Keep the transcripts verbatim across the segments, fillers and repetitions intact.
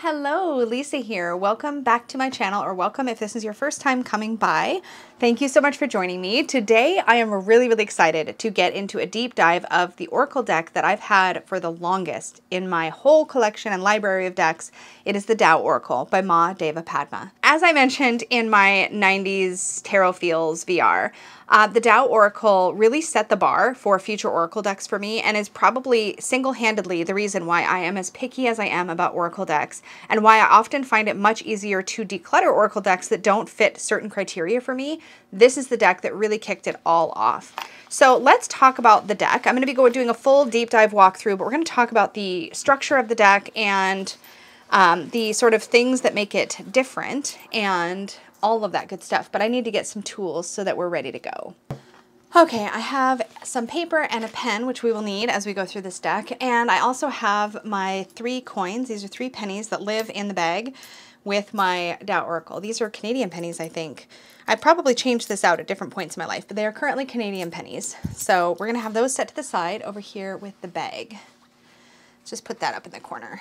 Hello, Lisa here. Welcome back to my channel, or welcome if this is your first time coming by. Thank you so much for joining me. Today, I am really, really excited to get into a deep dive of the Oracle deck that I've had for the longest in my whole collection and library of decks. It is the Tao Oracle by Ma Deva Padma. As I mentioned in my nineties Tarot Feels V R, Uh, the Tao Oracle really set the bar for future Oracle decks for me, and is probably single-handedly the reason why I am as picky as I am about Oracle decks, and why I often find it much easier to declutter Oracle decks that don't fit certain criteria for me. This is the deck that really kicked it all off. So let's talk about the deck. I'm going to be going doing a full deep dive walkthrough, but we're going to talk about the structure of the deck and um, the sort of things that make it different, and all of that good stuff, but I need to get some tools so that we're ready to go. Okay, I have some paper and a pen, which we will need as we go through this deck, and I also have my three coins. These are three pennies that live in the bag with my Tao Oracle. These are Canadian pennies, I think. I probably changed this out at different points in my life, but they are currently Canadian pennies. So we're gonna have those set to the side over here with the bag. Just put that up in the corner.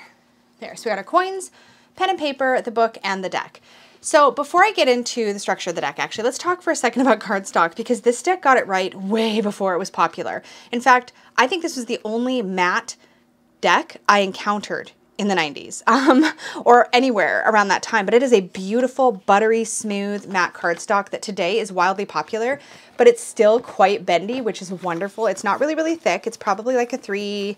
There, so we got our coins, pen and paper, the book, and the deck. So before I get into the structure of the deck, actually, let's talk for a second about cardstock, because this deck got it right way before it was popular. In fact, I think this was the only matte deck I encountered in the nineties um, or anywhere around that time, but it is a beautiful, buttery, smooth matte cardstock that today is wildly popular, but it's still quite bendy, which is wonderful. It's not really, really thick. It's probably like a three...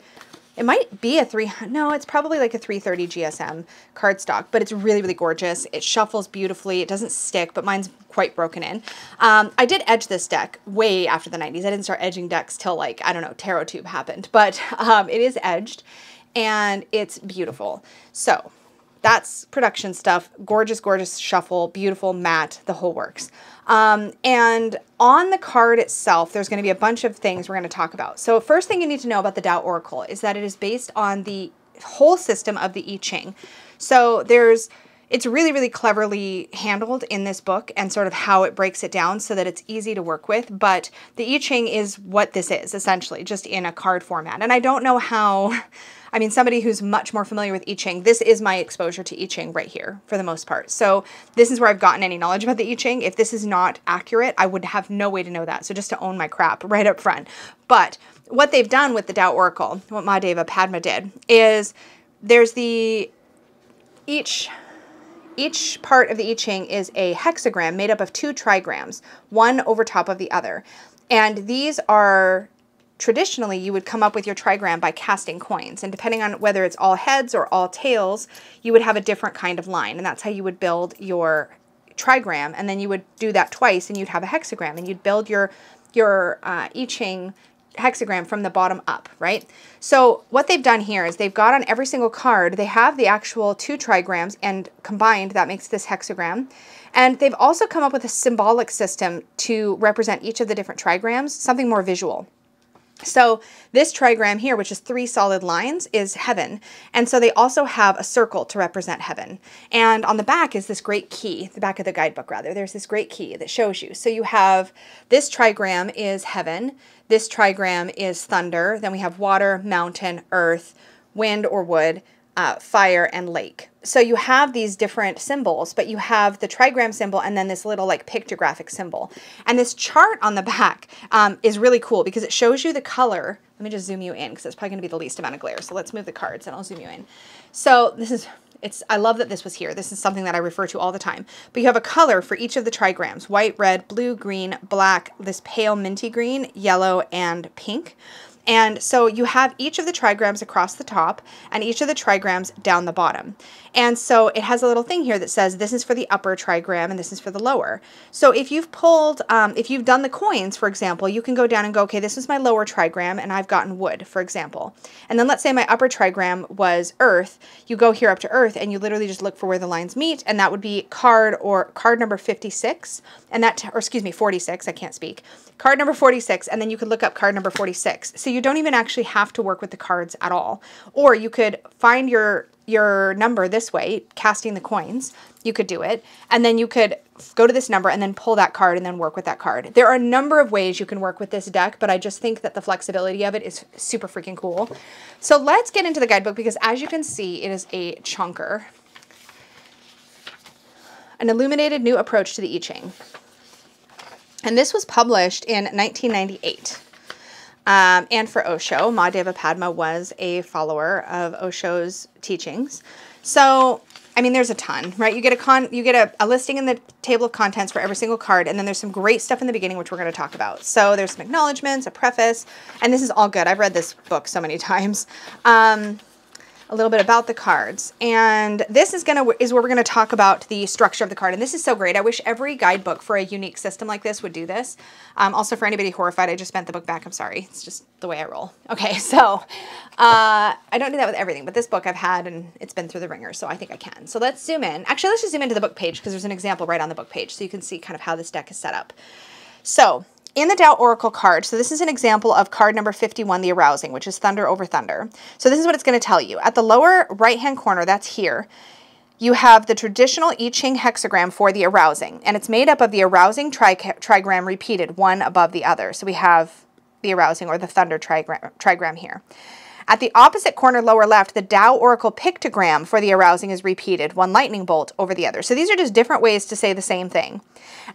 It might be a three, no, it's probably like a three thirty G S M cardstock, but it's really, really gorgeous. It shuffles beautifully. It doesn't stick, but mine's quite broken in. Um, I did edge this deck way after the nineties. I didn't start edging decks till like, I don't know, Tarot Tube happened, but um, it is edged and it's beautiful. So that's production stuff. Gorgeous, gorgeous shuffle, beautiful matte, the whole works. Um, and on the card itself, there's going to be a bunch of things we're going to talk about. So first thing you need to know about the Tao Oracle is that it is based on the whole system of the I Ching. So there's, it's really, really cleverly handled in this book and sort of how it breaks it down so that it's easy to work with. But the I Ching is what this is, essentially, just in a card format. And I don't know how... I mean, somebody who's much more familiar with I Ching, this is my exposure to I Ching right here for the most part. So this is where I've gotten any knowledge about the I Ching. If this is not accurate, I would have no way to know that. So just to own my crap right up front. But what they've done with the Tao Oracle, what Ma Deva Padma did, is there's the each... Each part of the I Ching is a hexagram made up of two trigrams, one over top of the other. And these are... Traditionally, you would come up with your trigram by casting coins, and depending on whether it's all heads or all tails, you would have a different kind of line, and that's how you would build your trigram, and then you would do that twice, and you'd have a hexagram, and you'd build your, your uh, I Ching hexagram from the bottom up, right? So what they've done here is they've got on every single card, they have the actual two trigrams, and combined, that makes this hexagram. And they've also come up with a symbolic system to represent each of the different trigrams, something more visual. So this trigram here, which is three solid lines, is heaven. And so they also have a circle to represent heaven. And on the back is this great key, the back of the guidebook rather, there's this great key that shows you. So you have this trigram is heaven, this trigram is thunder, then we have water, mountain, earth, wind or wood, uh, fire, and lake. So you have these different symbols, but you have the trigram symbol and then this little like pictographic symbol. And this chart on the back um, is really cool because it shows you the color. Let me just zoom you in because it's probably going to be the least amount of glare. So let's move the cards and I'll zoom you in. So this is, it's, I love that this was here. This is something that I refer to all the time, but you have a color for each of the trigrams, white, red, blue, green, black, this pale minty green, yellow, and pink. And so you have each of the trigrams across the top and each of the trigrams down the bottom. And so it has a little thing here that says this is for the upper trigram and this is for the lower. So if you've pulled, um, if you've done the coins, for example, you can go down and go, okay, this is my lower trigram and I've gotten wood, for example. And then let's say my upper trigram was earth. You go here up to earth and you literally just look for where the lines meet, and that would be card or card number fifty-six and that, or excuse me, forty-six, I can't speak. Card number forty-six, and then you could look up card number forty-six. So you You don't even actually have to work with the cards at all. Or you could find your your number this way, casting the coins. You could do it, and then you could go to this number and then pull that card and then work with that card. There are a number of ways you can work with this deck, but I just think that the flexibility of it is super freaking cool. So let's get into the guidebook, because as you can see, it is a chunker an illuminated new approach to the I Ching. And this was published in nineteen ninety-eight. Um, and for Osho, Ma Deva Padma was a follower of Osho's teachings. So, I mean, there's a ton, right? You get a con, you get a, a listing in the table of contents for every single card, and then there's some great stuff in the beginning, which we're going to talk about. So there's some acknowledgements, a preface, and this is all good. I've read this book so many times. Um, a little bit about the cards, and this is gonna is where we're gonna talk about the structure of the card. And this is so great. I wish every guidebook for a unique system like this would do this. Um, also, for anybody horrified, I just bent the book back. I'm sorry. It's just the way I roll. Okay, so uh, I don't do that with everything, but this book I've had and it's been through the ringer, so I think I can. So let's zoom in. Actually, let's just zoom into the book page because there's an example right on the book page, so you can see kind of how this deck is set up. So in the Tao Oracle card, so this is an example of card number fifty-one, the arousing, which is thunder over thunder. So this is what it's going to tell you. At the lower right-hand corner, that's here, you have the traditional I Ching hexagram for the arousing, and it's made up of the arousing tri trigram repeated one above the other. So we have the arousing or the thunder trigram, trigram here. At the opposite corner, lower left, the Tao Oracle pictogram for the arousing is repeated, one lightning bolt over the other. So these are just different ways to say the same thing.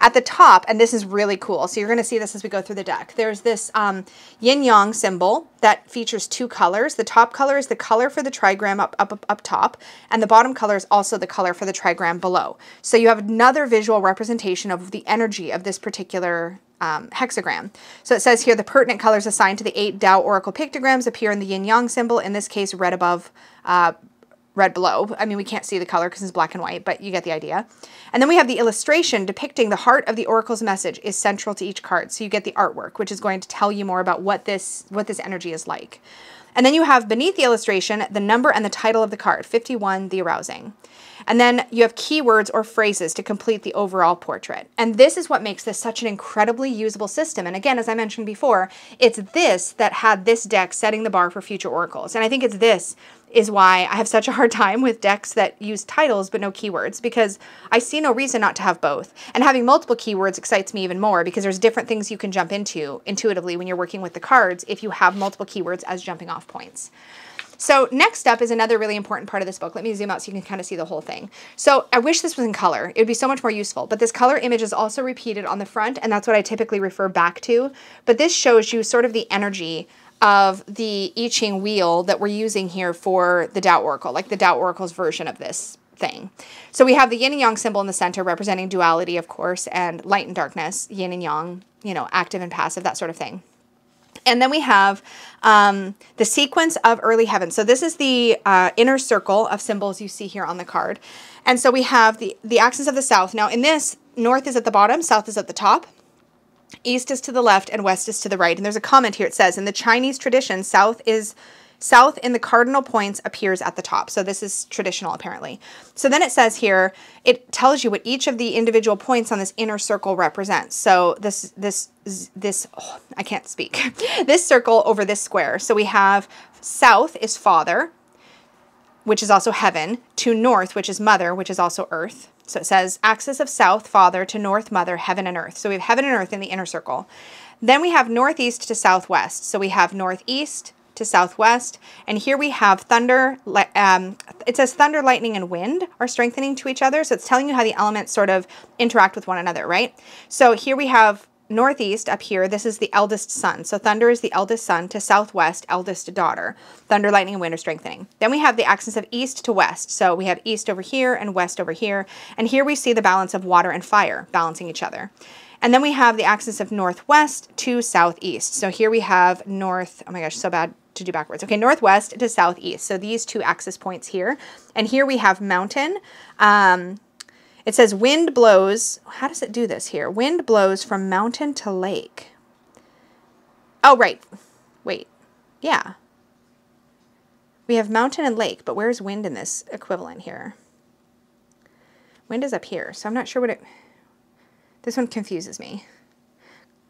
At the top, and this is really cool, so you're going to see this as we go through the deck, there's this um, yin-yang symbol that features two colors. The top color is the color for the trigram up, up, up, up top, and the bottom color is also the color for the trigram below. So you have another visual representation of the energy of this particular Um, hexagram. So it says here, the pertinent colors assigned to the eight Tao Oracle pictograms appear in the yin-yang symbol, in this case red above, uh, red below. I mean, we can't see the color because it's black and white, but you get the idea. And then we have the illustration depicting the heart of the oracle's message is central to each card. So you get the artwork, which is going to tell you more about what this, what this energy is like. And then you have beneath the illustration, the number and the title of the card, fifty-one, the arousing. And then you have keywords or phrases to complete the overall portrait. And this is what makes this such an incredibly usable system. And again, as I mentioned before, it's this that had this deck setting the bar for future oracles. And I think it's this is why I have such a hard time with decks that use titles but no keywords, because I see no reason not to have both. And having multiple keywords excites me even more because there's different things you can jump into intuitively when you're working with the cards if you have multiple keywords as jumping off points. So next up is another really important part of this book. Let me zoom out so you can kind of see the whole thing. So I wish this was in color. It would be so much more useful, but this color image is also repeated on the front, and that's what I typically refer back to. But this shows you sort of the energy of the I Ching wheel that we're using here for the Tao Oracle, like the Tao Oracle's version of this thing. So we have the yin and yang symbol in the center representing duality, of course, and light and darkness, yin and yang, you know, active and passive, that sort of thing. And then we have um, the sequence of early heaven. So this is the uh, inner circle of symbols you see here on the card. And so we have the, the axis of the south. Now in this, north is at the bottom, south is at the top, east is to the left, and west is to the right. And there's a comment here. It says, in the Chinese tradition, south is south in the cardinal points appears at the top. So this is traditional, apparently. So then it says here, it tells you what each of the individual points on this inner circle represents. So this, this, this, oh, I can't speak, this circle over this square. So we have south is father, which is also heaven, to north, which is mother, which is also earth. So it says axis of south, father, to north, mother, heaven and earth. So we have heaven and earth in the inner circle. Then we have northeast to southwest. So we have northeast to southwest, and here we have thunder, um, it says thunder, lightning, and wind are strengthening to each other, so it's telling you how the elements sort of interact with one another, right? So here we have northeast up here, this is the eldest son, so thunder is the eldest son, to southwest, eldest daughter, thunder, lightning, and wind are strengthening. Then we have the axis of east to west, so we have east over here and west over here, and here we see the balance of water and fire balancing each other. And then we have the axis of northwest to southeast. So here we have north, oh my gosh, so bad to do backwards. Okay, northwest to southeast. So these two axis points here. And here we have mountain. Um, it says wind blows, how does it do this here? Wind blows from mountain to lake. Oh, right. Wait, yeah. We have mountain and lake, but where's wind in this equivalent here? Wind is up here, so I'm not sure what it... This one confuses me.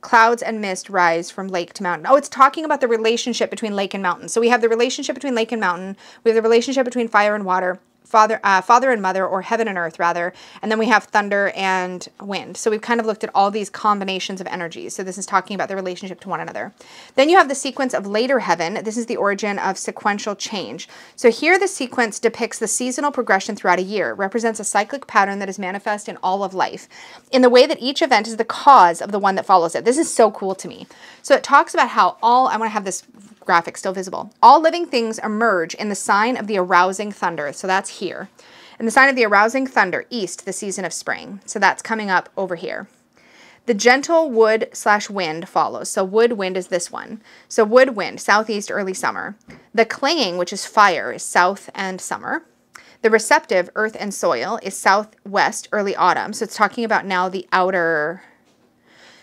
Clouds and mist rise from lake to mountain. Oh, it's talking about the relationship between lake and mountain. So we have the relationship between lake and mountain. We have the relationship between fire and water. Father, uh, Father and Mother, or Heaven and Earth, rather. And then we have Thunder and Wind. So we've kind of looked at all these combinations of energies. So this is talking about the relationship to one another. Then you have the sequence of later heaven. This is the origin of sequential change. So here the sequence depicts the seasonal progression throughout a year, represents a cyclic pattern that is manifest in all of life, in the way that each event is the cause of the one that follows it. This is so cool to me. So it talks about how all, I want to have this graphic still visible. All living things emerge in the sign of the arousing thunder. So that's here. And the sign of the arousing thunder, east, the season of spring. So that's coming up over here. The gentle wood slash wind follows. So wood wind is this one. So wood wind, southeast, early summer. The clinging, which is fire, is south and summer. The receptive, earth and soil, is southwest, early autumn. So it's talking about now the outer...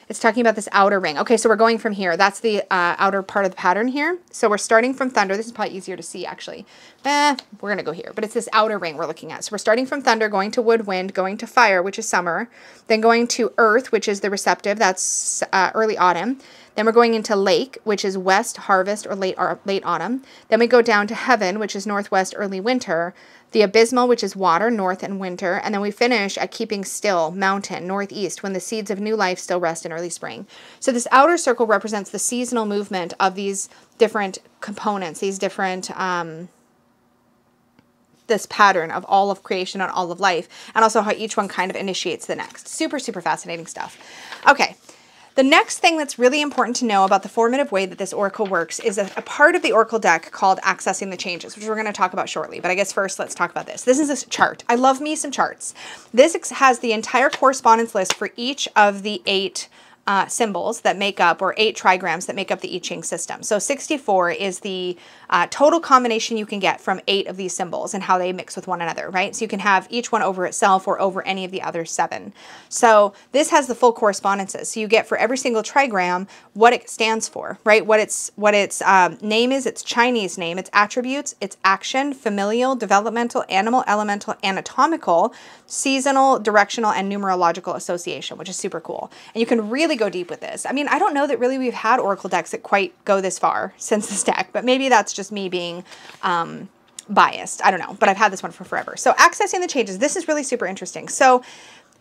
It's talking about this outer ring. Okay, so we're going from here. That's the uh, outer part of the pattern here. So we're starting from thunder. This is probably easier to see, actually. Eh, we're going to go here. But it's this outer ring we're looking at. So we're starting from thunder, going to wood, wind, going to fire, which is summer, then going to earth, which is the receptive. That's uh, early autumn. Then we're going into lake, which is west, harvest, or late, or late autumn. Then we go down to heaven, which is northwest, early winter. The abysmal, which is water, north and winter. And then we finish at keeping still, mountain, northeast, when the seeds of new life still rest in early spring. So this outer circle represents the seasonal movement of these different components, these different, um, this pattern of all of creation and all of life, and also how each one kind of initiates the next. Super, super fascinating stuff. Okay. The next thing that's really important to know about the formative way that this oracle works is a, a part of the oracle deck called Accessing the Changes, which we're going to talk about shortly. But I guess first, let's talk about this. This is a chart. I love me some charts. This has the entire correspondence list for each of the eight uh, symbols that make up, or eight trigrams that make up the I Ching system. So sixty-four is the uh, total combination you can get from eight of these symbols and how they mix with one another, right? So you can have each one over itself or over any of the other seven. So this has the full correspondences. So you get for every single trigram what it stands for, right? What its what its um, name is, its Chinese name, its attributes, its action, familial, developmental, animal, elemental, anatomical, seasonal, directional, and numerological association, which is super cool. And you can really go deep with this. I mean, I don't know that really we've had oracle decks that quite go this far since this deck, but maybe that's just me being um, biased. I don't know, but I've had this one for forever. So Accessing the Changes, this is really super interesting. So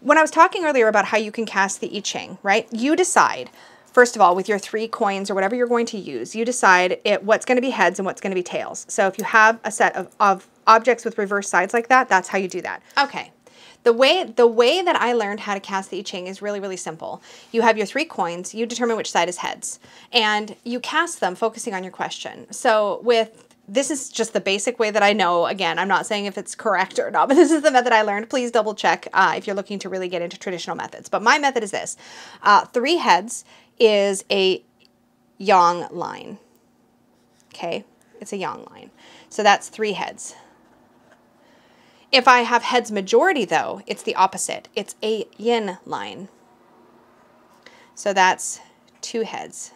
when I was talking earlier about how you can cast the I Ching, right? You decide, first of all, with your three coins or whatever you're going to use, you decide it, what's going to be heads and what's going to be tails. So if you have a set of, of objects with reverse sides like that, that's how you do that. Okay. The way, the way that I learned how to cast the I Ching is really, really simple. You have your three coins, you determine which side is heads, and you cast them focusing on your question. So with, this is just the basic way that I know. Again, I'm not saying if it's correct or not, but this is the method I learned. Please double check uh, if you're looking to really get into traditional methods. But my method is this. Uh, three heads is a yang line, okay? It's a yang line. So that's three heads. If I have heads majority, though, it's the opposite. It's a yin line. So that's two heads,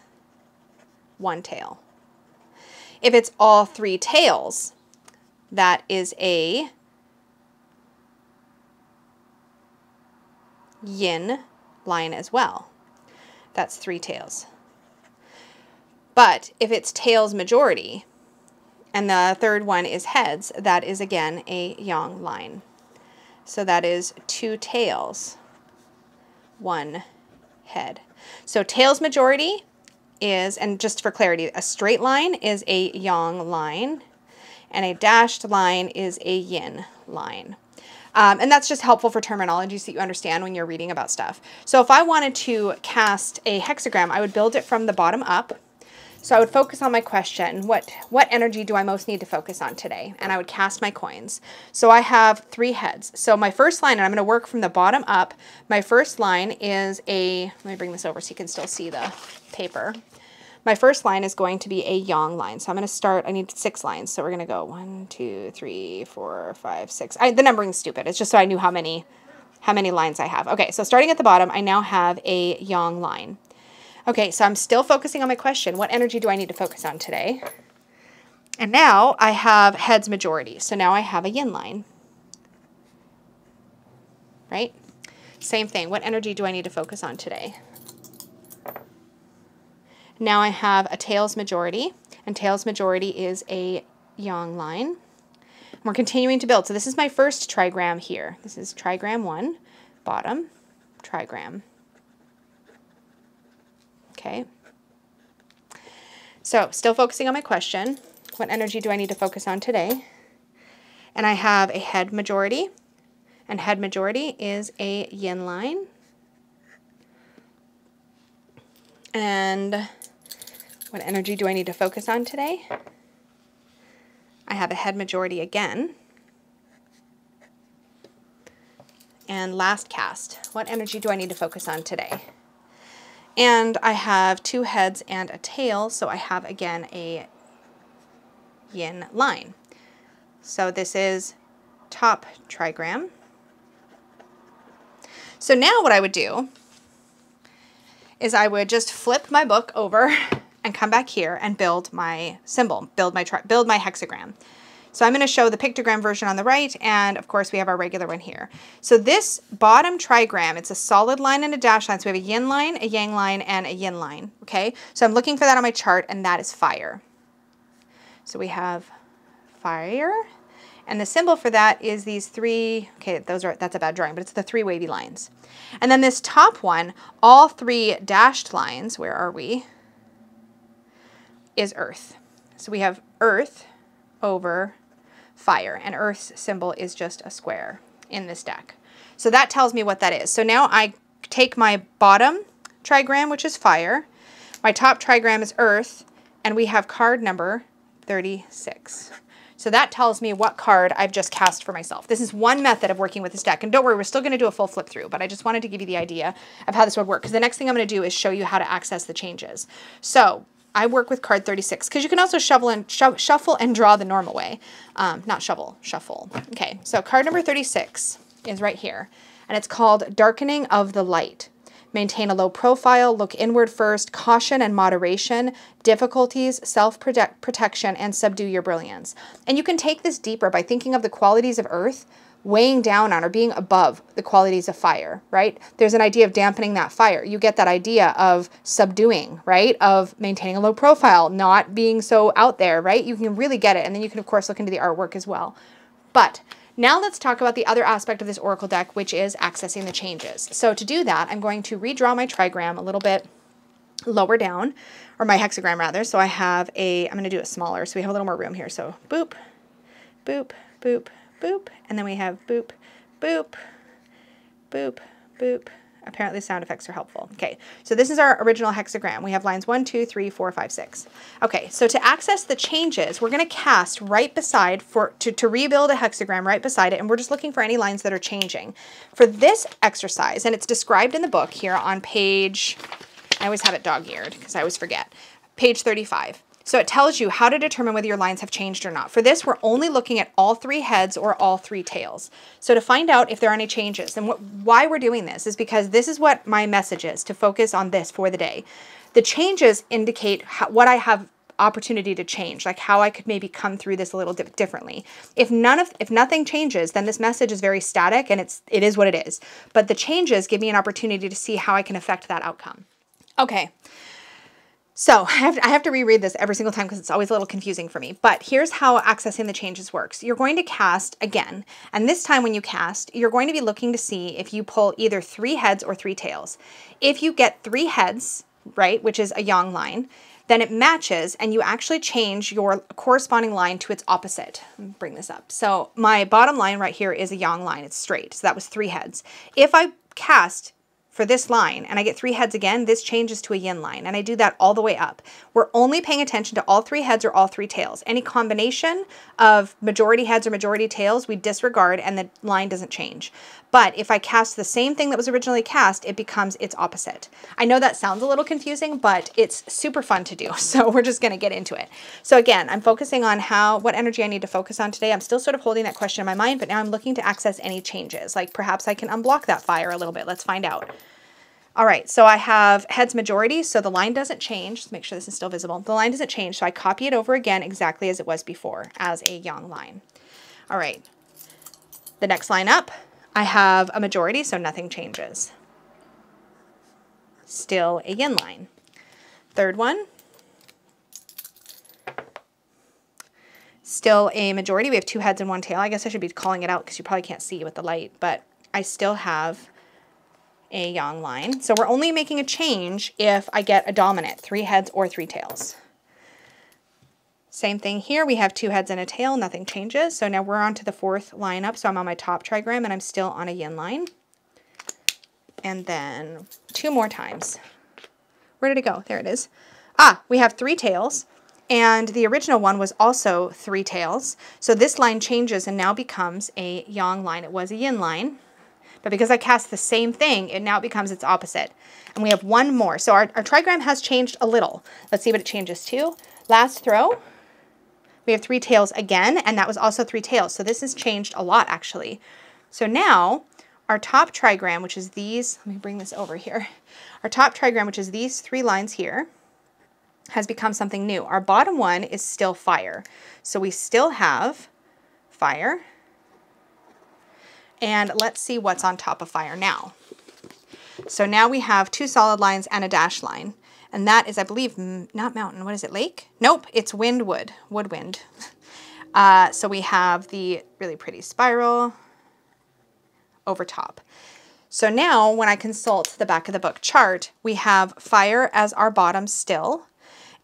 one tail. If it's all three tails, that is a yin line as well. That's three tails. But if it's tails majority, and the third one is heads, that is again a yang line. So that is two tails, one head. So tails majority is, and just for clarity, a straight line is a yang line, and a dashed line is a yin line. Um, and that's just helpful for terminology so that you understand when you're reading about stuff. So if I wanted to cast a hexagram, I would build it from the bottom up. So I would focus on my question, what, what energy do I most need to focus on today? And I would cast my coins. So I have three heads. So my first line, and I'm going to work from the bottom up, my first line is a, let me bring this over so you can still see the paper. My first line is going to be a yang line. So I'm going to start, I need six lines. So we're going to go one, two, three, four, five, six. I, the numbering's stupid. It's just so I knew how many, how many lines I have. Okay, so starting at the bottom, I now have a yang line. Okay, so I'm still focusing on my question. What energy do I need to focus on today? And now I have heads majority. So now I have a yin line, right? Same thing. What energy do I need to focus on today? Now I have a tails majority, and tails majority is a yang line. We're continuing to build. So this is my first trigram here. This is trigram one, bottom, trigram. Okay. So still focusing on my question. What energy do I need to focus on today? And I have a head majority, and head majority is a yin line. And what energy do I need to focus on today? I have a head majority again. And last cast, what energy do I need to focus on today? And I have two heads and a tail, so I have again a yin line. So this is top trigram. So now what I would do is I would just flip my book over and come back here and build my symbol, build my tri build my hexagram. So I'm going to show the pictogram version on the right, and of course we have our regular one here. So this bottom trigram, it's a solid line and a dashed line. So we have a yin line, a yang line, and a yin line. Okay, so I'm looking for that on my chart, and that is fire. So we have fire, and the symbol for that is these three, okay, those are, that's a bad drawing, but it's the three wavy lines. And then this top one, all three dashed lines, where are we, is earth. So we have earth over fire, and earth's symbol is just a square in this deck. So that tells me what that is. So now I take my bottom trigram, which is fire, my top trigram is earth, and we have card number thirty-six. So that tells me what card I've just cast for myself. This is one method of working with this deck. And don't worry, we're still going to do a full flip through, but I just wanted to give you the idea of how this would work, because the next thing I'm going to do is show you how to access the changes. So I work with card thirty-six, because you can also shovel and sho shuffle and draw the normal way. Um, not shovel, shuffle. Okay, so card number thirty-six is right here, and it's called Darkening of the Light. Maintain a low profile, look inward first, caution and moderation, difficulties, self-protection, and subdue your brilliance. And you can take this deeper by thinking of the qualities of earth weighing down on or being above the qualities of fire, right? There's an idea of dampening that fire. You get that idea of subduing, right? Of maintaining a low profile, not being so out there, right? You can really get it. And then you can, of course, look into the artwork as well. But now let's talk about the other aspect of this oracle deck, which is accessing the changes. So to do that, I'm going to redraw my trigram a little bit lower down, or my hexagram rather. So I have a, I'm going to do it smaller, so we have a little more room here. So boop, boop, boop, boop, and then we have boop, boop, boop, boop. Apparently sound effects are helpful. Okay, so this is our original hexagram. We have lines one, two, three, four, five, six. Okay, so to access the changes, we're going to cast right beside, for to, to rebuild a hexagram right beside it, and we're just looking for any lines that are changing. For this exercise, and it's described in the book here on page, I always have it dog-eared because I always forget, page thirty-five. So it tells you how to determine whether your lines have changed or not. For this, we're only looking at all three heads or all three tails. So to find out if there are any changes, and what, why we're doing this is because this is what my message is, to focus on this for the day. The changes indicate how, what I have opportunity to change, like how I could maybe come through this a little bit differently. If none of, if nothing changes, then this message is very static and it's, it is what it is. But the changes give me an opportunity to see how I can affect that outcome. Okay. So I have, to, I have to reread this every single time because it's always a little confusing for me, but here's how accessing the changes works. You're going to cast again, and this time when you cast, you're going to be looking to see if you pull either three heads or three tails. If you get three heads, right, which is a yang line, then it matches and you actually change your corresponding line to its opposite. Bring this up. So my bottom line right here is a yang line. It's straight. So that was three heads. If I cast for this line and I get three heads again, this changes to a yin line, and I do that all the way up. We're only paying attention to all three heads or all three tails. Any combination of majority heads or majority tails, we disregard and the line doesn't change. But if I cast the same thing that was originally cast, it becomes its opposite. I know that sounds a little confusing, but it's super fun to do. So we're just gonna get into it. So again, I'm focusing on how, what energy I need to focus on today. I'm still sort of holding that question in my mind, but now I'm looking to access any changes. Like perhaps I can unblock that fire a little bit. Let's find out. All right, so I have heads majority, so the line doesn't change. Let's make sure this is still visible. The line doesn't change, so I copy it over again exactly as it was before, as a yang line. All right, the next line up, I have a majority, so nothing changes. Still a yin line. Third one, still a majority. We have two heads and one tail. I guess I should be calling it out because you probably can't see with the light, but I still have a yang line. So we're only making a change if I get a dominant, three heads or three tails. Same thing here. We have two heads and a tail. Nothing changes. So now we're on to the fourth line up. So I'm on my top trigram and I'm still on a yin line. And then two more times. Where did it go? There it is. Ah, we have three tails. And the original one was also three tails. So this line changes and now becomes a yang line. It was a yin line. But because I cast the same thing, it now becomes its opposite. And we have one more. So our, our trigram has changed a little. Let's see what it changes to. Last throw, we have three tails again, and that was also three tails. So this has changed a lot, actually. So now our top trigram, which is these, let me bring this over here. Our top trigram, which is these three lines here, has become something new. Our bottom one is still fire. So we still have fire. And let's see what's on top of fire now. So now we have two solid lines and a dash line. And that is, I believe, not mountain, what is it, lake? Nope, it's windwood, woodwind. Uh, so we have the really pretty spiral over top. So now when I consult the back of the book chart, we have fire as our bottom still,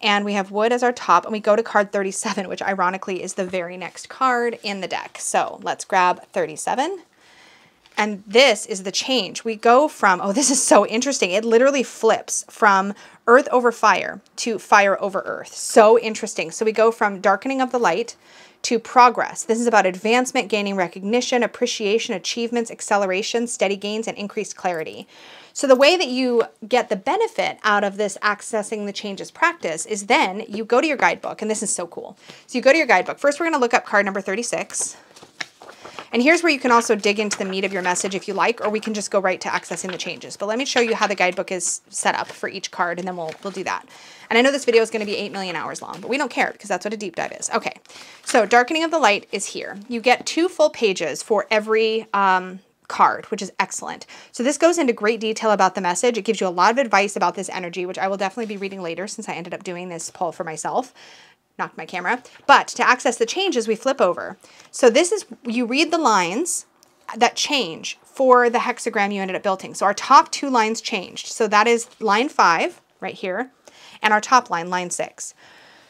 and we have wood as our top, and we go to card thirty-seven, which ironically is the very next card in the deck. So let's grab thirty-seven. And this is the change. We go from, oh, this is so interesting. It literally flips from earth over fire to fire over earth. So interesting. So we go from darkening of the light to progress. This is about advancement, gaining recognition, appreciation, achievements, acceleration, steady gains, and increased clarity. So the way that you get the benefit out of this accessing the changes practice is then you go to your guidebook, and this is so cool. So you go to your guidebook. First, we're going to look up card number thirty-six. And here's where you can also dig into the meat of your message if you like, or we can just go right to accessing the changes. But let me show you how the guidebook is set up for each card, and then we'll we'll do that. And I know this video is going to be eight million hours long, but we don't care because that's what a deep dive is. Okay, so Darkening of the Light is here. You get two full pages for every um, card, which is excellent. So this goes into great detail about the message. It gives you a lot of advice about this energy, which I will definitely be reading later since I ended up doing this poll for myself. Knocked my camera. But to access the changes, we flip over. So this is, you read the lines that change for the hexagram you ended up building. So our top two lines changed. So that is line five right here, and our top line, line six.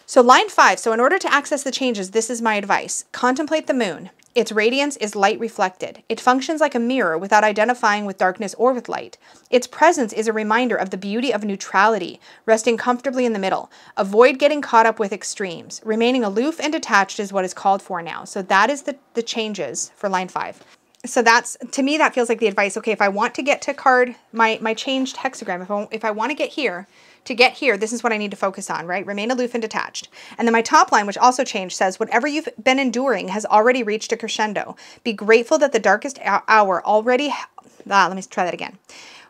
So line five, so in order to access the changes, this is my advice. Contemplate the moon. Its radiance is light reflected. It functions like a mirror without identifying with darkness or with light. Its presence is a reminder of the beauty of neutrality, resting comfortably in the middle. Avoid getting caught up with extremes. Remaining aloof and detached is what is called for now. So that is the, the changes for line five. So that's, to me, that feels like the advice. Okay, if I want to get to card, my, my changed hexagram, if I, if I want to get here, to get here, this is what I need to focus on, right? Remain aloof and detached. And then my top line, which also changed, says, whatever you've been enduring has already reached a crescendo. Be grateful that the darkest hour already, ah, let me try that again.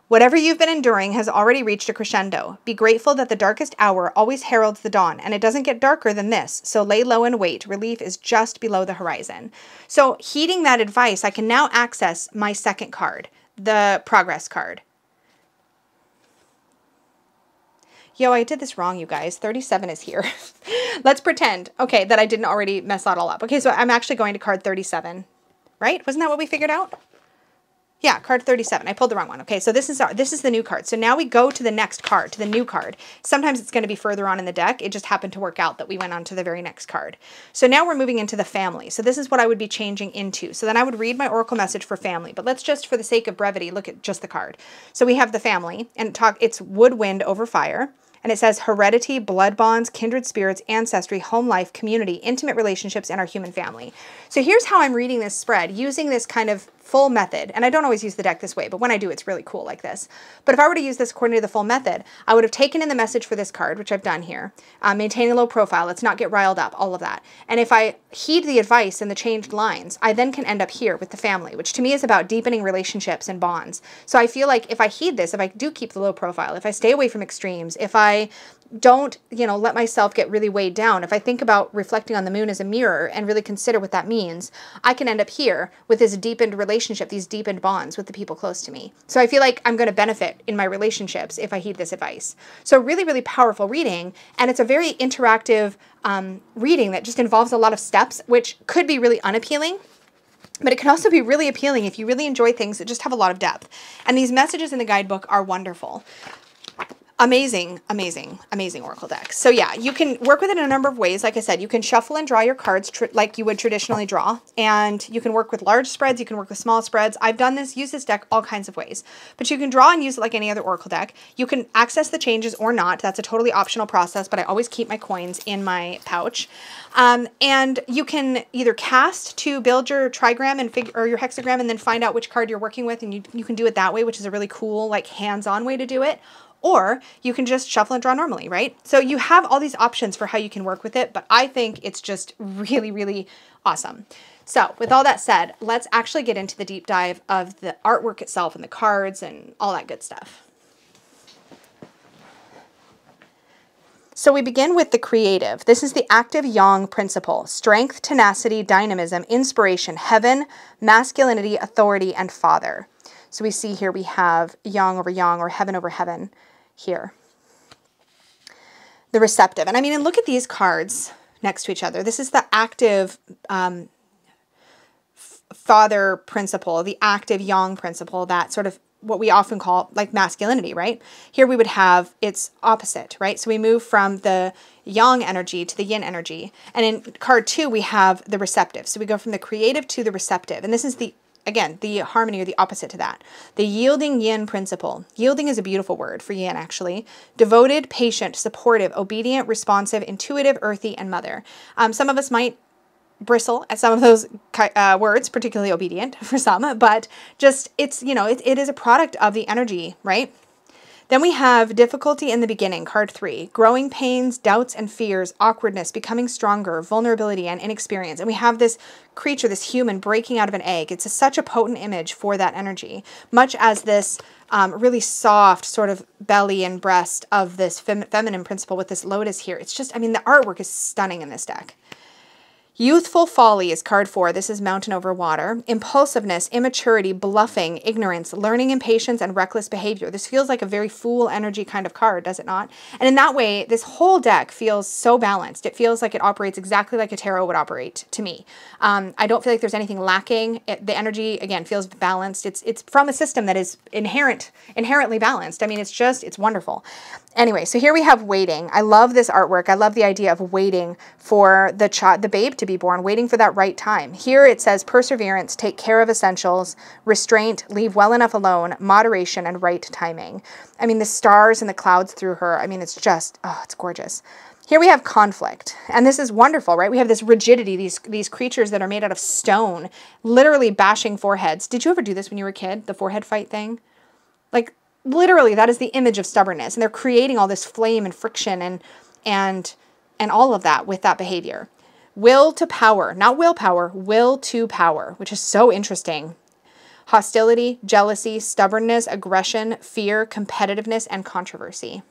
Whatever you've been enduring has already reached a crescendo. Be grateful that the darkest hour always heralds the dawn, and it doesn't get darker than this, so lay low and wait. Relief is just below the horizon. So heeding that advice, I can now access my second card, the progress card. Yo, I did this wrong, you guys. thirty-seven is here. Let's pretend, okay, that I didn't already mess that all up. Okay, so I'm actually going to card thirty-seven, right? Wasn't that what we figured out? Yeah, card thirty-seven. I pulled the wrong one. Okay, so this is our, this is the new card. So now we go to the next card, to the new card. Sometimes it's going to be further on in the deck. It just happened to work out that we went on to the very next card. So now we're moving into the family. So this is what I would be changing into. So then I would read my oracle message for family. But let's just, for the sake of brevity, look at just the card. So we have the family, and talk. It's wood, wind over fire. And it says heredity, blood bonds, kindred spirits, ancestry, home life, community, intimate relationships, and our human family. So here's how I'm reading this spread using this kind of full method. And I don't always use the deck this way, but when I do, it's really cool like this. But if I were to use this according to the full method, I would have taken in the message for this card, which I've done here. Um, maintain a low profile. Let's not get riled up, all of that. And if I heed the advice and the changed lines, I then can end up here with the family, which to me is about deepening relationships and bonds. So I feel like if I heed this, if I do keep the low profile, if I stay away from extremes, if I I don't, you know, let myself get really weighed down. If I think about reflecting on the moon as a mirror and really consider what that means, I can end up here with this deepened relationship, these deepened bonds with the people close to me. So I feel like I'm going to benefit in my relationships if I heed this advice. So really, really powerful reading. And it's a very interactive um, reading that just involves a lot of steps, which could be really unappealing. But it can also be really appealing if you really enjoy things that just have a lot of depth. And these messages in the guidebook are wonderful. Amazing, amazing, amazing Oracle decks. So yeah, you can work with it in a number of ways. Like I said, you can shuffle and draw your cards like you would traditionally draw. And you can work with large spreads. You can work with small spreads. I've done this, used this deck all kinds of ways. But you can draw and use it like any other Oracle deck. You can access the changes or not. That's a totally optional process, but I always keep my coins in my pouch. Um, and you can either cast to build your trigram and fig or your hexagram and then find out which card you're working with. And you, you can do it that way, which is a really cool, like, hands-on way to do it. Or you can just shuffle and draw normally, right? So you have all these options for how you can work with it, but I think it's just really, really awesome. So with all that said, let's actually get into the deep dive of the artwork itself and the cards and all that good stuff. So we begin with the creative. This is the active yang principle: strength, tenacity, dynamism, inspiration, heaven, masculinity, authority, and father. So we see here we have yang over yang, or heaven over heaven here. The receptive. And I mean, and look at these cards next to each other. This is the active um, father principle, the active yang principle, that sort of what we often call like masculinity, right? Here we would have its opposite, right? So we move from the yang energy to the yin energy. And in card two, we have the receptive. So we go from the creative to the receptive. And this is the Again, the harmony, or the opposite to that. The yielding yin principle. Yielding is a beautiful word for yin, actually. Devoted, patient, supportive, obedient, responsive, intuitive, earthy, and mother. Um, some of us might bristle at some of those uh, words, particularly obedient for some, but just it's, you know, it, it is a product of the energy, right? Then we have difficulty in the beginning, card three, growing pains, doubts and fears, awkwardness, becoming stronger, vulnerability and inexperience. And we have this creature, this human breaking out of an egg. It's a, such a potent image for that energy, much as this um, really soft sort of belly and breast of this fem feminine principle with this lotus here. It's just, I mean, the artwork is stunning in this deck. Youthful folly is card four. This is mountain over water. Impulsiveness, immaturity, bluffing, ignorance, learning impatience, and reckless behavior. This feels like a very fool energy kind of card, does it not? And in that way, this whole deck feels so balanced. It feels like it operates exactly like a tarot would operate to me. Um, I don't feel like there's anything lacking. It, the energy, again, feels balanced. It's it's from a system that is inherent, inherently balanced. I mean, it's just, it's wonderful. Anyway, so here we have waiting. I love this artwork. I love the idea of waiting for the child, the babe to be born, waiting for that right time. Here it says perseverance, take care of essentials, restraint, leave well enough alone, moderation, and right timing. I mean, the stars and the clouds through her, I mean, it's just, oh, it's gorgeous. Here we have conflict, and this is wonderful, right? We have this rigidity, these these creatures that are made out of stone, literally bashing foreheads. Did you ever do this when you were a kid, the forehead fight thing? Like, literally, that is the image of stubbornness, and they're creating all this flame and friction and and and all of that with that behavior. Will to power, not willpower, will to power, which is so interesting. Hostility, jealousy, stubbornness, aggression, fear, competitiveness, and controversy.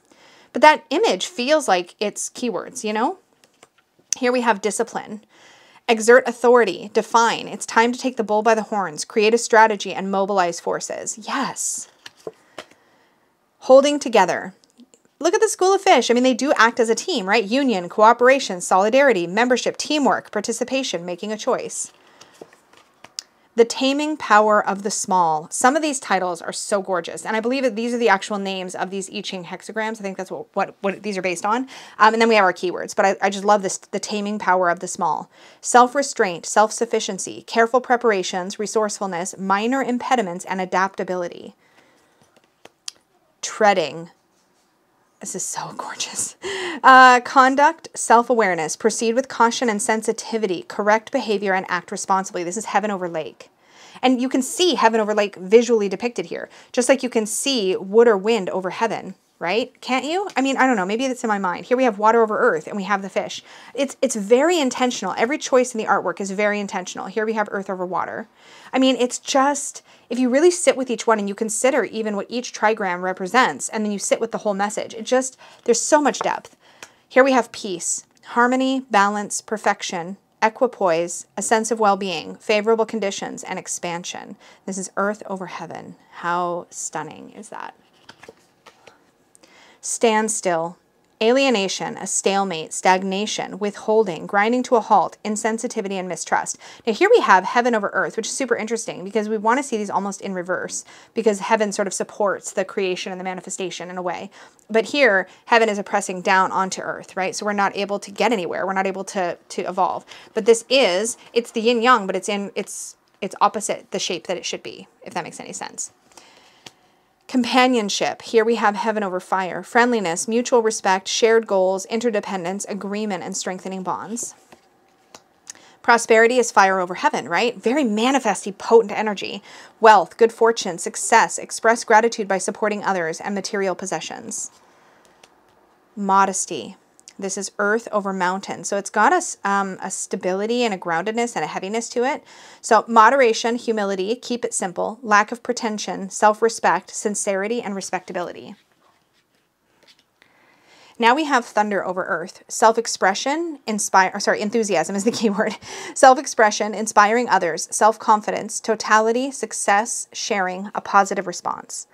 But that image feels like it's keywords, you know? Here we have discipline. Exert authority, define. It's time to take the bull by the horns, create a strategy, and mobilize forces. Yes. Holding together. Look at the school of fish. I mean, they do act as a team, right? Union, cooperation, solidarity, membership, teamwork, participation, making a choice. The Taming Power of the Small. Some of these titles are so gorgeous. And I believe that these are the actual names of these I Ching hexagrams. I think that's what, what, what these are based on. Um, and then we have our keywords. But I, I just love this, the Taming Power of the Small. Self-restraint, self-sufficiency, careful preparations, resourcefulness, minor impediments, and adaptability. Treading. This is so gorgeous. Uh, conduct, self-awareness, proceed with caution and sensitivity, correct behavior, and act responsibly. This is heaven over lake. And you can see heaven over lake visually depicted here, just like you can see wood or wind over heaven, right? Can't you? I mean, I don't know, maybe that's in my mind. Here we have water over earth and we have the fish. It's, it's very intentional. Every choice in the artwork is very intentional. Here we have earth over water. I mean, it's just, if you really sit with each one and you consider even what each trigram represents, and then you sit with the whole message, it just, there's so much depth. Here we have peace, harmony, balance, perfection, equipoise, a sense of well-being, favorable conditions, and expansion. This is earth over heaven. How stunning is that? Standstill, alienation, a stalemate, stagnation, withholding, grinding to a halt, insensitivity, and mistrust. Now here we have heaven over earth, which is super interesting because we want to see these almost in reverse because heaven sort of supports the creation and the manifestation in a way. But here, heaven is oppressing down onto earth, right? So we're not able to get anywhere. We're not able to, to evolve. But this is, it's the yin yang, but it's in, it's, it's opposite the shape that it should be, if that makes any sense. Companionship, here we have heaven over fire, friendliness, mutual respect, shared goals, interdependence, agreement, and strengthening bonds. Prosperity is fire over heaven, right? Very manifesty, potent energy, wealth, good fortune, success, express gratitude by supporting others, and material possessions. Modesty. This is earth over mountain. So it's got a, um, a stability and a groundedness and a heaviness to it. So moderation, humility, keep it simple, lack of pretension, self-respect, sincerity, and respectability. Now we have thunder over earth. Self-expression, inspire, or sorry, enthusiasm is the key word. Self-expression, inspiring others, self-confidence, totality, success, sharing, a positive response.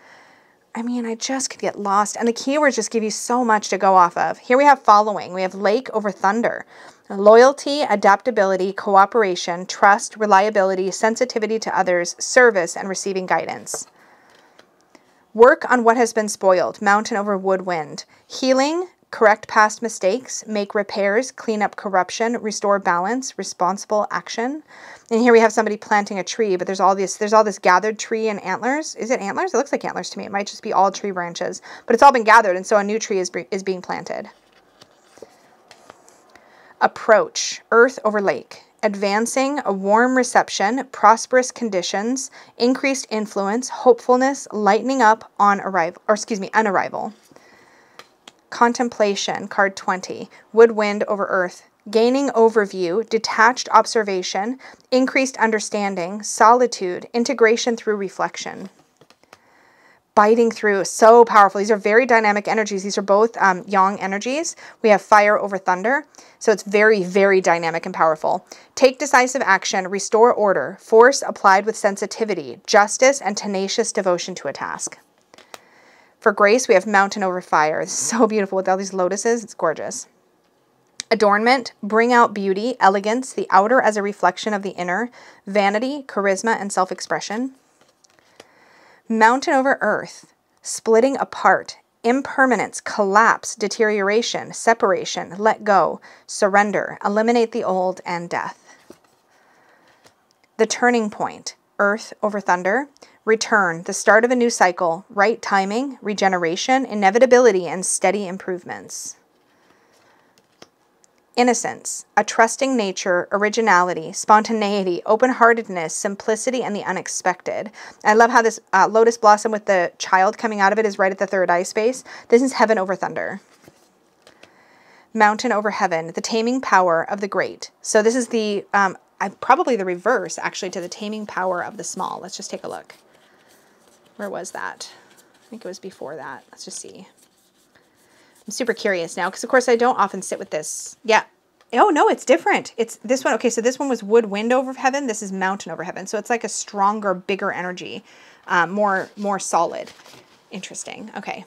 I mean, I just could get lost. And the keywords just give you so much to go off of. Here we have following. We have lake over thunder. Loyalty, adaptability, cooperation, trust, reliability, sensitivity to others, service, and receiving guidance. Work on what has been spoiled. Mountain over wood, wind. Healing, correct past mistakes, make repairs, clean up corruption, restore balance, responsible action. And here we have somebody planting a tree, but there's all this, there's all this gathered tree and antlers. Is it antlers? It looks like antlers to me. It might just be all tree branches, but it's all been gathered. And so a new tree is, is being planted. Approach, earth over lake, advancing, a warm reception, prosperous conditions, increased influence, hopefulness, lightening up on arrival, or excuse me, on arrival. Contemplation, card twenty, wood, wind over earth, gaining overview, detached observation, increased understanding, solitude, integration through reflection. Biting through, so powerful. These are very dynamic energies. These are both um, yang energies. We have fire over thunder. So it's very, very dynamic and powerful. Take decisive action, restore order, force applied with sensitivity, justice, and tenacious devotion to a task. For grace, we have mountain over fire. It's so beautiful with all these lotuses. It's gorgeous. Adornment, bring out beauty, elegance, the outer as a reflection of the inner, vanity, charisma, and self-expression. Mountain over earth, splitting apart, impermanence, collapse, deterioration, separation, let go, surrender, eliminate the old, and death. The turning point, earth over thunder, return, the start of a new cycle, right timing, regeneration, inevitability, and steady improvements. Innocence, a trusting nature, originality, spontaneity, open-heartedness, simplicity, and the unexpected. I love how this uh, lotus blossom with the child coming out of it is right at the third eye space. This is heaven over thunder. Mountain over heaven, the taming power of the great. So this is the um, uh, probably the reverse, actually, to the taming power of the small. Let's just take a look. Where was that? I think it was before that. Let's just see. I'm super curious now because, of course, I don't often sit with this. Yeah. Oh, no, it's different. It's this one. Okay, so this one was wood, wind over heaven. This is mountain over heaven. So it's like a stronger, bigger energy, um, more, more solid. Interesting. Okay.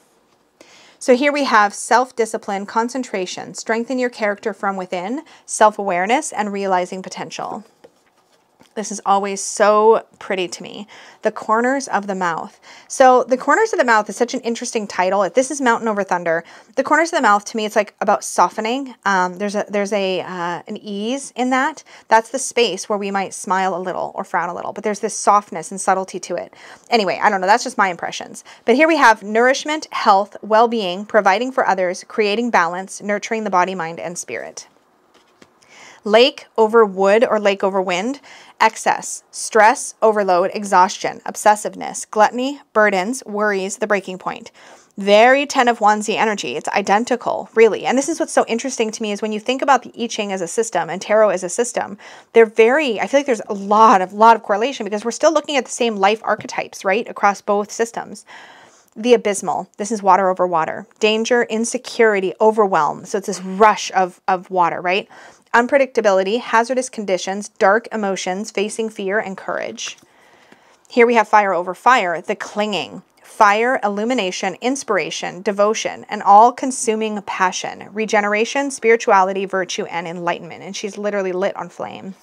So here we have self-discipline, concentration, strengthen your character from within, self-awareness, and realizing potential. This is always so pretty to me. The corners of the mouth. So the corners of the mouth is such an interesting title. This is mountain over thunder. The corners of the mouth to me, it's like about softening. Um, there's a there's a uh, an ease in that. That's the space where we might smile a little or frown a little, but there's this softness and subtlety to it. Anyway, I don't know. That's just my impressions. But here we have nourishment, health, well-being, providing for others, creating balance, nurturing the body, mind, and spirit. Lake over wood or lake over wind, excess, stress, overload, exhaustion, obsessiveness, gluttony, burdens, worries, the breaking point. Very Ten of Wandsy energy. It's identical, really. And this is what's so interesting to me is when you think about the I Ching as a system and tarot as a system, they're very, I feel like there's a lot of, lot of correlation because we're still looking at the same life archetypes, right? Across both systems. The abysmal. This is water over water. Danger, insecurity, overwhelm. So it's this rush of, of water, right? Unpredictability, hazardous conditions, dark emotions, facing fear and courage. Here we have fire over fire, the clinging. Fire, illumination, inspiration, devotion, an all-consuming passion, regeneration, spirituality, virtue, and enlightenment. And she's literally lit on flame.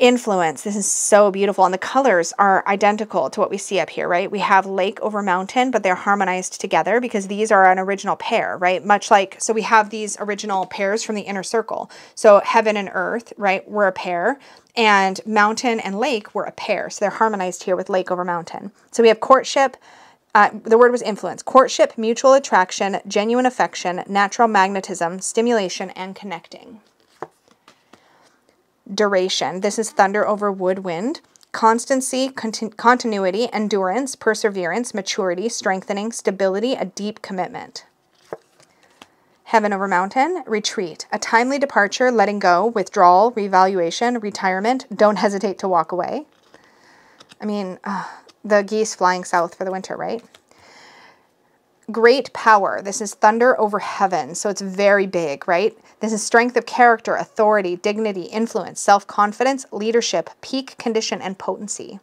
Influence. This is so beautiful. And the colors are identical to what we see up here, right? We have lake over mountain, but they're harmonized together because these are an original pair, right? Much like, so we have these original pairs from the inner circle. So heaven and earth, right, were a pair, and mountain and lake were a pair. So they're harmonized here with lake over mountain. So we have courtship. Uh, the word was influence. Courtship, mutual attraction, genuine affection, natural magnetism, stimulation, and connecting. Duration. This is thunder over wood, wind. Constancy, continu continuity, endurance, perseverance, maturity, strengthening, stability, a deep commitment. Heaven over mountain, retreat. A timely departure, letting go, withdrawal, revaluation, retirement. Don't hesitate to walk away. I mean, uh, the geese flying south for the winter, right? Great power. This is thunder over heaven, so it's very big, right? This is strength of character, authority, dignity, influence, self-confidence, leadership, peak condition, and potency.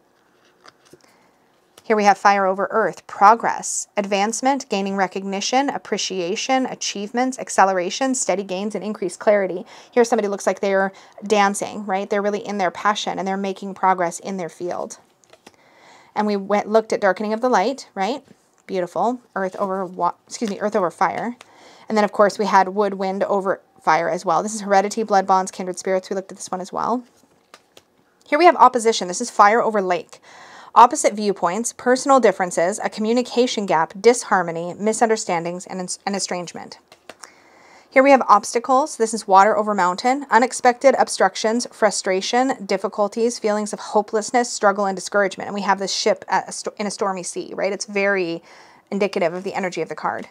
Here we have fire over earth, progress, advancement, gaining recognition, appreciation, achievements, acceleration, steady gains, and increased clarity. Here somebody looks like they're dancing, right? They're really in their passion, and they're making progress in their field. And we went looked at darkening of the light, right? Beautiful. Earth over, wa excuse me, earth over fire. And then, of course, we had wood, wind over fire as well. This is heredity, blood bonds, kindred spirits. We looked at this one as well. Here we have opposition. This is fire over lake. Opposite viewpoints, personal differences, a communication gap, disharmony, misunderstandings, and, and estrangement. Here we have obstacles. This is water over mountain. Unexpected obstructions, frustration, difficulties, feelings of hopelessness, struggle, and discouragement. And we have this ship at a in a stormy sea, right? It's very indicative of the energy of the card.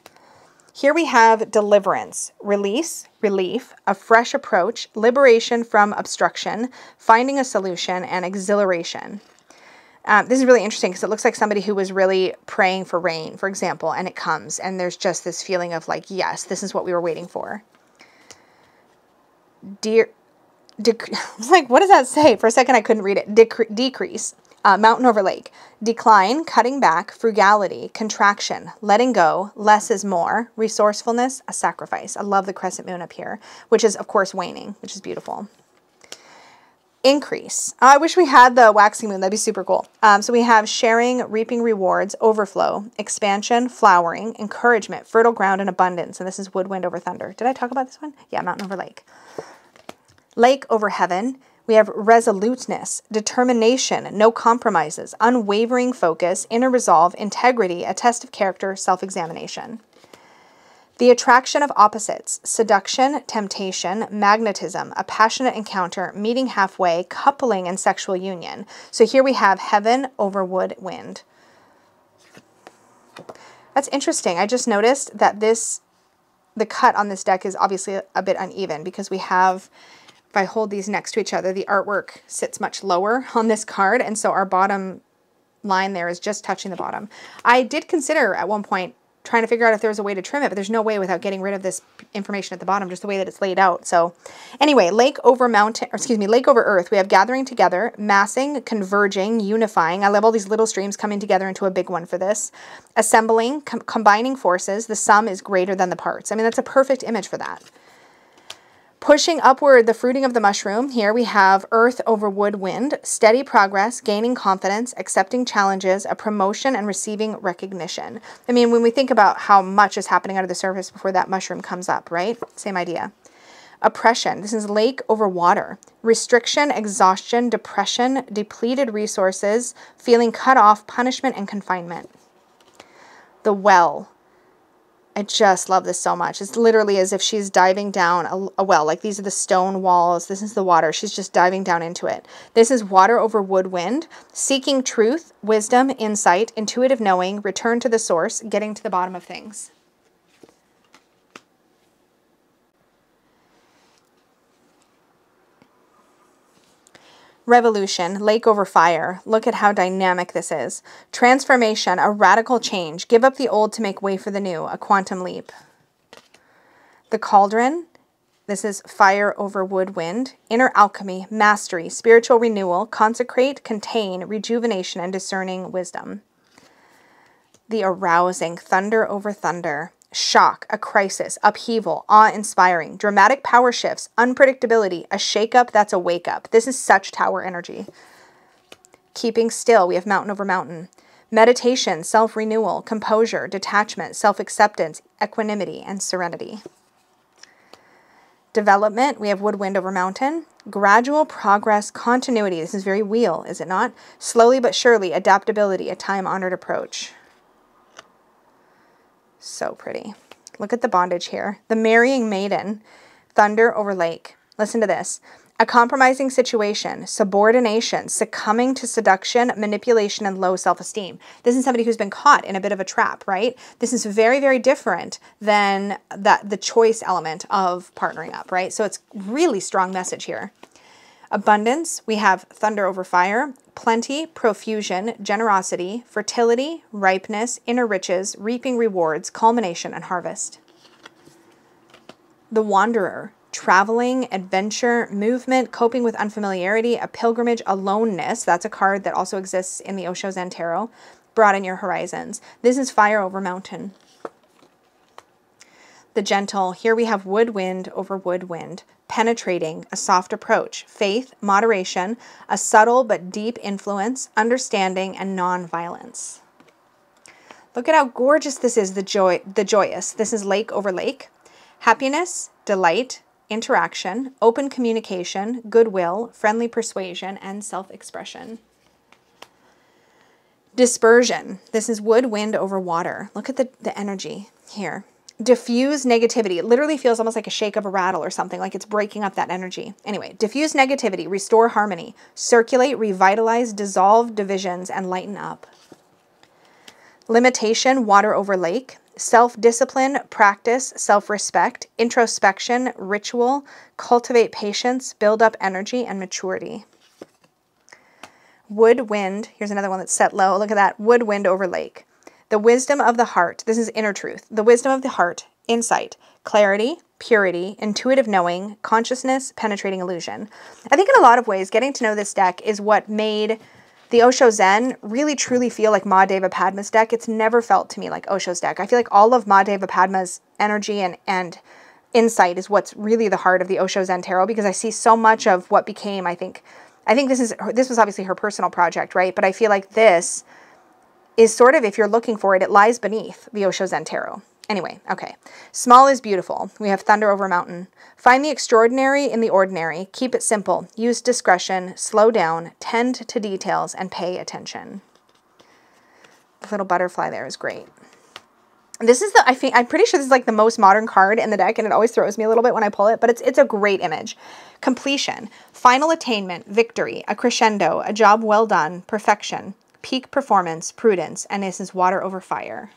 Here we have deliverance, release, relief, a fresh approach, liberation from obstruction, finding a solution, and exhilaration. Um, this is really interesting because it looks like somebody who was really praying for rain, for example, and it comes, and there's just this feeling of like, yes, this is what we were waiting for. Dear, dec like, what does that say? For a second, I couldn't read it. Dec decrease, uh, mountain over lake, decline, cutting back, frugality, contraction, letting go, less is more, resourcefulness, a sacrifice. I love the crescent moon up here, which is, of course, waning, which is beautiful. Increase. Oh, I wish we had the waxing moon. That'd be super cool. Um, so we have sharing, reaping rewards, overflow, expansion, flowering, encouragement, fertile ground, and abundance. And this is wood, wind over thunder. Did I talk about this one? Yeah, mountain over lake. Lake over heaven. We have resoluteness, determination, no compromises, unwavering focus, inner resolve, integrity, a test of character, self-examination. The attraction of opposites, seduction, temptation, magnetism, a passionate encounter, meeting halfway, coupling, and sexual union. So here we have heaven over wood, wind. That's interesting. I just noticed that this, the cut on this deck is obviously a bit uneven because we have, if I hold these next to each other, the artwork sits much lower on this card. And so our bottom line there is just touching the bottom. I did consider at one point trying to figure out if there was a way to trim it, but there's no way without getting rid of this information at the bottom, just the way that it's laid out. So anyway, lake over mountain, or excuse me, lake over earth, we have gathering together, massing, converging, unifying. I love all these little streams coming together into a big one for this. Assembling, com combining forces, the sum is greater than the parts. I mean, that's a perfect image for that. Pushing upward, the fruiting of the mushroom. Here we have earth over wood, wind, steady progress, gaining confidence, accepting challenges, a promotion, and receiving recognition. I mean, when we think about how much is happening under the surface before that mushroom comes up, right? Same idea. Oppression. This is lake over water. Restriction, exhaustion, depression, depleted resources, feeling cut off, punishment, and confinement. The well. I just love this so much. It's literally as if she's diving down a, a well. Like, these are the stone walls. This is the water. She's just diving down into it. This is water over wood, wind, seeking truth, wisdom, insight, intuitive knowing, return to the source, getting to the bottom of things. Revolution, lake over fire. Look at how dynamic this is. Transformation, a radical change. Give up the old to make way for the new, a quantum leap. The cauldron, this is fire over wood, wind. Inner alchemy, mastery, spiritual renewal, consecrate, contain, rejuvenation, and discerning wisdom. The arousing, thunder over thunder. Shock, a crisis, upheaval, awe-inspiring, dramatic power shifts, unpredictability, a shake-up that's a wake-up. This is such tower energy. Keeping still, we have mountain over mountain. Meditation, self-renewal, composure, detachment, self-acceptance, equanimity, and serenity. Development, we have wood, wind over mountain. Gradual progress, continuity. This is very wheel, is it not? Slowly but surely, adaptability, a time-honored approach. So pretty. Look at the bondage here. The marrying maiden, thunder over lake. Listen to this. A compromising situation, subordination, succumbing to seduction, manipulation, and low self-esteem. This is somebody who's been caught in a bit of a trap, right? This is very, very different than that the choice element of partnering up, right? So it's really strong message here. Abundance, we have thunder over fire, plenty, profusion, generosity, fertility, ripeness, inner riches, reaping rewards, culmination, and harvest. The wanderer, traveling, adventure, movement, coping with unfamiliarity, a pilgrimage, aloneness. That's a card that also exists in the Osho Zen Tarot. Broaden your horizons. This is fire over mountain. The gentle, here we have wood, wind over wood, wind. Penetrating, a soft approach, faith, moderation, a subtle but deep influence, understanding, and non-violence. Look at how gorgeous this is, the joy, the joyous. This is lake over lake. Happiness, delight, interaction, open communication, goodwill, friendly persuasion, and self-expression. Dispersion. This is wood, wind over water. Look at the, the energy here. Diffuse negativity. It literally feels almost like a shake of a rattle or something, like it's breaking up that energy. Anyway, diffuse negativity, restore harmony, circulate, revitalize, dissolve divisions, and lighten up. Limitation, water over lake, self-discipline, practice, self-respect, introspection, ritual, cultivate patience, build up energy and maturity. Wood, wind, here's another one that's set low. Look at that, wood, wind over lake. The wisdom of the heart, this is inner truth, the wisdom of the heart, insight, clarity, purity, intuitive knowing, consciousness, penetrating illusion. I think in a lot of ways, getting to know this deck is what made the Osho Zen really truly feel like Ma Deva Padma's deck. It's never felt to me like Osho's deck. I feel like all of Ma Deva Padma's energy and, and insight is what's really the heart of the Osho Zen Tarot, because I see so much of what became, I think, I think this is, this was obviously her personal project, right? But I feel like this is sort of, if you're looking for it, it lies beneath the Osho Zen Tarot. Anyway, okay. Small is beautiful. We have thunder over mountain. Find the extraordinary in the ordinary. Keep it simple. Use discretion. Slow down. Tend to details and pay attention. The little butterfly there is great. This is the, I think, I'm pretty sure this is like the most modern card in the deck, and it always throws me a little bit when I pull it, but it's, it's a great image. Completion, final attainment, victory, a crescendo, a job well done, perfection. Peak performance, prudence, and this is water over fire.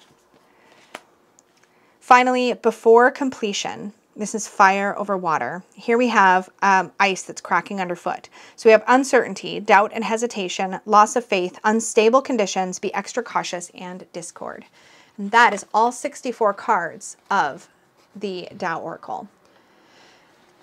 Finally, before completion, this is fire over water. Here we have um, ice that's cracking underfoot. So we have uncertainty, doubt and hesitation, loss of faith, unstable conditions, be extra cautious, and discord. And that is all sixty-four cards of the Tao Oracle.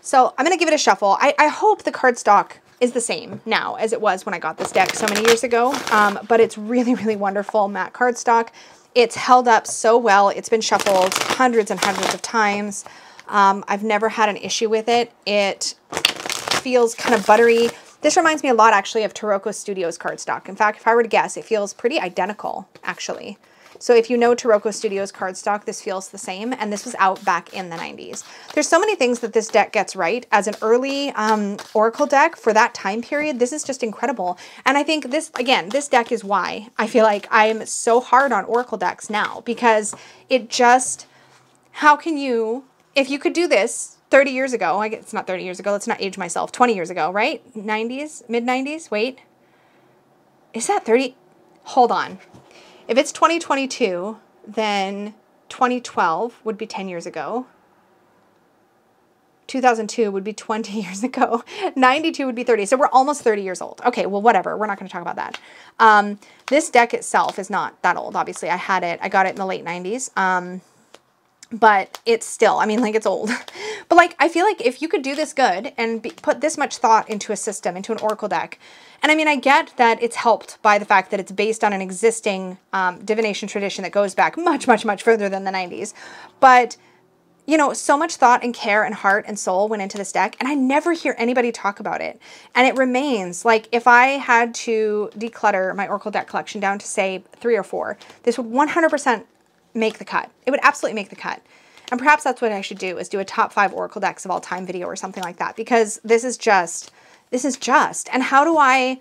So I'm going to give it a shuffle. I, I hope the card stock is the same now as it was when I got this deck so many years ago, um, but it's really, really wonderful matte cardstock. It's held up so well. It's been shuffled hundreds and hundreds of times. Um, I've never had an issue with it. It feels kind of buttery. This reminds me a lot, actually, of Taroko Studios cardstock. In fact, if I were to guess, it feels pretty identical, actually. So if you know Taroko Studios cardstock, this feels the same, and this was out back in the nineties. There's so many things that this deck gets right. As an early um, Oracle deck for that time period, this is just incredible. And I think this, again, this deck is why I feel like I'm so hard on Oracle decks now, because it just, how can you, if you could do this thirty years ago, I guess it's not thirty years ago, let's not age myself, twenty years ago, right? nineties, mid nineties, wait. Is that thirty? Hold on. If it's twenty twenty-two, then twenty twelve would be ten years ago. two thousand two would be twenty years ago. ninety-two would be thirty. So we're almost thirty years old. Okay, well, whatever. We're not going to talk about that. Um, this deck itself is not that old, obviously. I had it. I got it in the late nineties. Um, but it's still, I mean, like, it's old. But, like, I feel like if you could do this good and be, put this much thought into a system, into an oracle deck, and I mean, I get that it's helped by the fact that it's based on an existing um, divination tradition that goes back much, much, much further than the nineties. But you know, so much thought and care and heart and soul went into this deck, and I never hear anybody talk about it. And it remains, like, if I had to declutter my oracle deck collection down to, say, three or four, this would one hundred percent make the cut. It would absolutely make the cut. And perhaps that's what I should do, is do a top five oracle decks of all time video or something like that, because this is just, this is just, and how do I,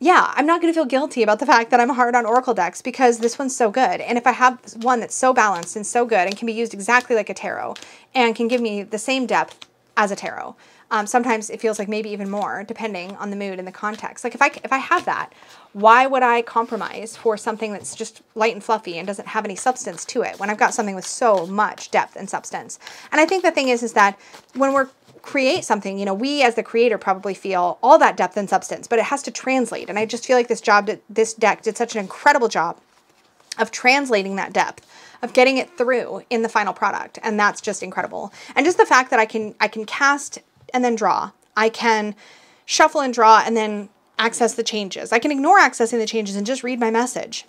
yeah, I'm not going to feel guilty about the fact that I'm hard on oracle decks because this one's so good. And if I have one that's so balanced and so good and can be used exactly like a tarot and can give me the same depth as a tarot, um, sometimes it feels like maybe even more depending on the mood and the context. Like if I, if I have that, why would I compromise for something that's just light and fluffy and doesn't have any substance to it when I've got something with so much depth and substance? And I think the thing is, is that when we're create something, you know, we as the creator probably feel all that depth and substance, but it has to translate. And I just feel like this job, did, this deck did such an incredible job of translating that depth, of getting it through in the final product. And that's just incredible. And just the fact that I can, I can cast and then draw, I can shuffle and draw and then access the changes. I can ignore accessing the changes and just read my message.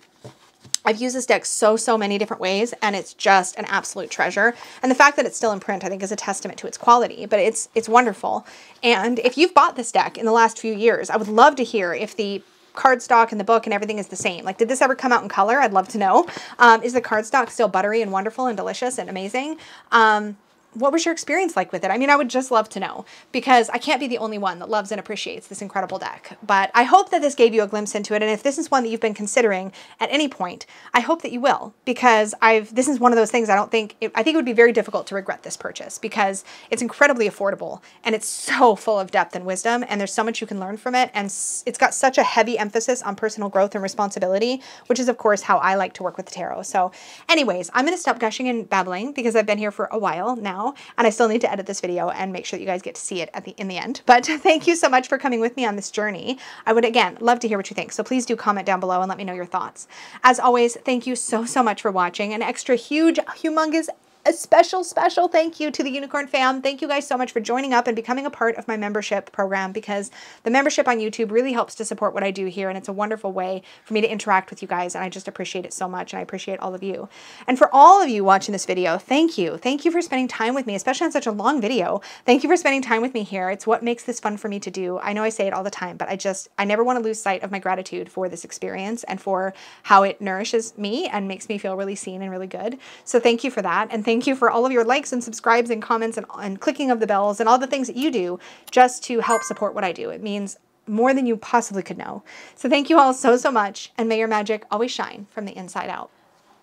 I've used this deck so, so many different ways, and it's just an absolute treasure. And the fact that it's still in print, I think, is a testament to its quality, but it's it's wonderful. And if you've bought this deck in the last few years, I would love to hear if the cardstock and the book and everything is the same. Like, did this ever come out in color? I'd love to know. Um, is the cardstock still buttery and wonderful and delicious and amazing? Um, what was your experience like with it? I mean, I would just love to know, because I can't be the only one that loves and appreciates this incredible deck. But I hope that this gave you a glimpse into it. And if this is one that you've been considering at any point, I hope that you will, because I've, this is one of those things I don't think, it, I think it would be very difficult to regret this purchase, because it's incredibly affordable and it's so full of depth and wisdom. And there's so much you can learn from it. And it's got such a heavy emphasis on personal growth and responsibility, which is of course how I like to work with the tarot. So anyways, I'm going to stop gushing and babbling because I've been here for a while now. And I still need to edit this video and make sure that you guys get to see it at the, in the end. But thank you so much for coming with me on this journey. I would, again, love to hear what you think. So please do comment down below and let me know your thoughts. As always, thank you so, so much for watching. An extra huge, humongous, a special, special thank you to the Unicorn fam. Thank you guys so much for joining up and becoming a part of my membership program, because the membership on YouTube really helps to support what I do here. And it's a wonderful way for me to interact with you guys. And I just appreciate it so much. And I appreciate all of you. And for all of you watching this video, thank you. Thank you for spending time with me, especially on such a long video. Thank you for spending time with me here. It's what makes this fun for me to do. I know I say it all the time, but I just, I never want to lose sight of my gratitude for this experience and for how it nourishes me and makes me feel really seen and really good. So thank you for that. And thank Thank you for all of your likes and subscribes and comments and, and clicking of the bells and all the things that you do just to help support what I do. It means more than you possibly could know. So thank you all so, so much. And may your magic always shine from the inside out.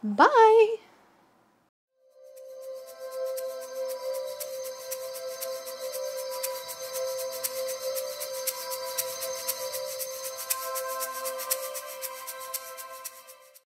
Bye.